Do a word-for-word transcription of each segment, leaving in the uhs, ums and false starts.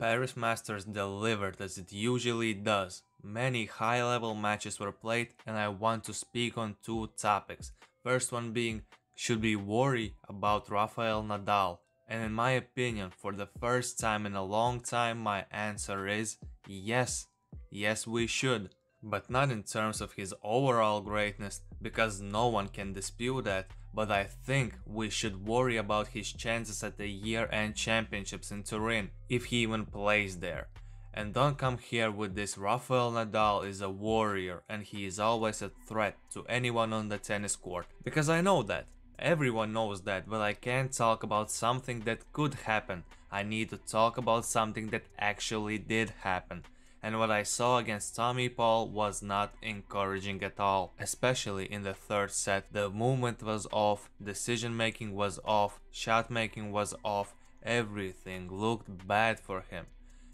Paris Masters delivered as it usually does. Many high-level matches were played and I want to speak on two topics. First one being, should we worry about Rafael Nadal? And in my opinion, for the first time in a long time, my answer is yes. Yes, we should. But not in terms of his overall greatness, because no one can dispute that. But I think we should worry about his chances at the year-end championships in Turin, if he even plays there. And don't come here with this Rafael Nadal is a warrior and he is always a threat to anyone on the tennis court. Because I know that. Everyone knows that, but I can't talk about something that could happen. I need to talk about something that actually did happen. And what I saw against Tommy Paul was not encouraging at all. Especially in the third set, the movement was off, decision making was off, shot making was off, everything looked bad for him.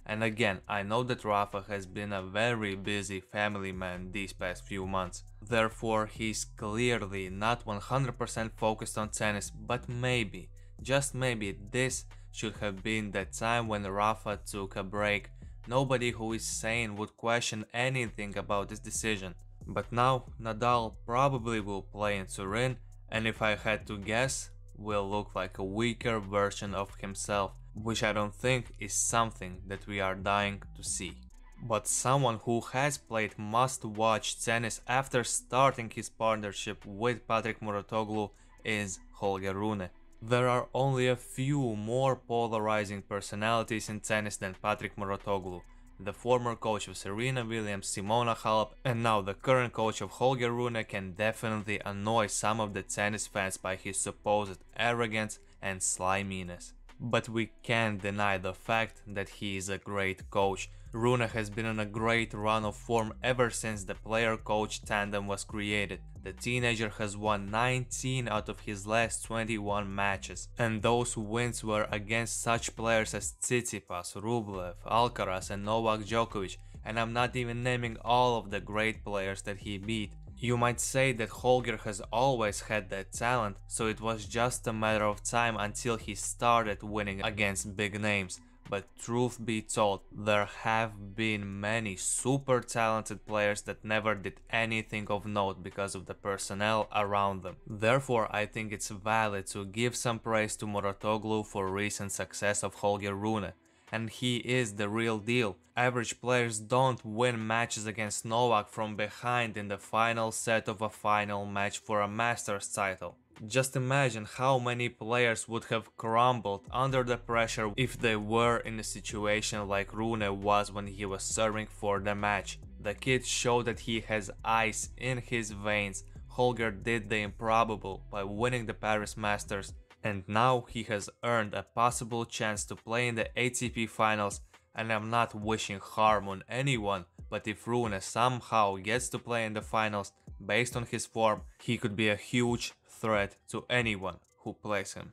And again, I know that Rafa has been a very busy family man these past few months. Therefore, he's clearly not one hundred percent focused on tennis, but maybe, just maybe, this should have been the time when Rafa took a break. Nobody who is sane would question anything about this decision. But now, Nadal probably will play in Turin, and if I had to guess, will look like a weaker version of himself, which I don't think is something that we are dying to see. But someone who has played must-watch tennis after starting his partnership with Patrick Mouratoglou is Holger Rune. There are only a few more polarizing personalities in tennis than Patrick Mouratoglou. The former coach of Serena Williams, Simona Halep, and now the current coach of Holger Rune can definitely annoy some of the tennis fans by his supposed arrogance and sly meanness. But we can't deny the fact that he is a great coach. Rune has been on a great run of form ever since the player-coach tandem was created. The teenager has won nineteen out of his last twenty-one matches, and those wins were against such players as Tsitsipas, Rublev, Alcaraz and Novak Djokovic, and I'm not even naming all of the great players that he beat. You might say that Holger has always had that talent, so it was just a matter of time until he started winning against big names. But truth be told, there have been many super talented players that never did anything of note because of the personnel around them. Therefore, I think it's valid to give some praise to Mouratoglou for recent success of Holger Rune. And he is the real deal. Average players don't win matches against Novak from behind in the final set of a final match for a Masters title. Just imagine how many players would have crumbled under the pressure if they were in a situation like Rune was when he was serving for the match. The kid showed that he has ice in his veins. Holger did the improbable by winning the Paris Masters. And now he has earned a possible chance to play in the A T P Finals, and I'm not wishing harm on anyone, but if Rune somehow gets to play in the Finals, based on his form, he could be a huge threat to anyone who plays him.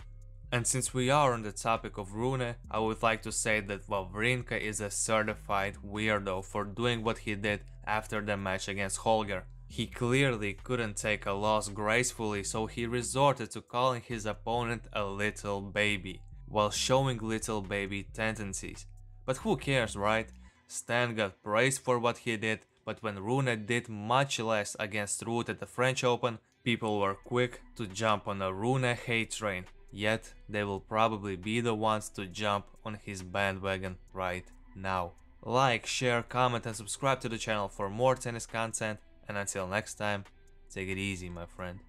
And since we are on the topic of Rune, I would like to say that Wawrinka is a certified weirdo for doing what he did after the match against Holger. He clearly couldn't take a loss gracefully, so he resorted to calling his opponent a little baby, while showing little baby tendencies. But who cares, right? Stan got praised for what he did, but when Rune did much less against Ruud at the French Open, people were quick to jump on a Rune hate train, yet they will probably be the ones to jump on his bandwagon right now. Like, share, comment and subscribe to the channel for more tennis content. And until next time, take it easy, my friend.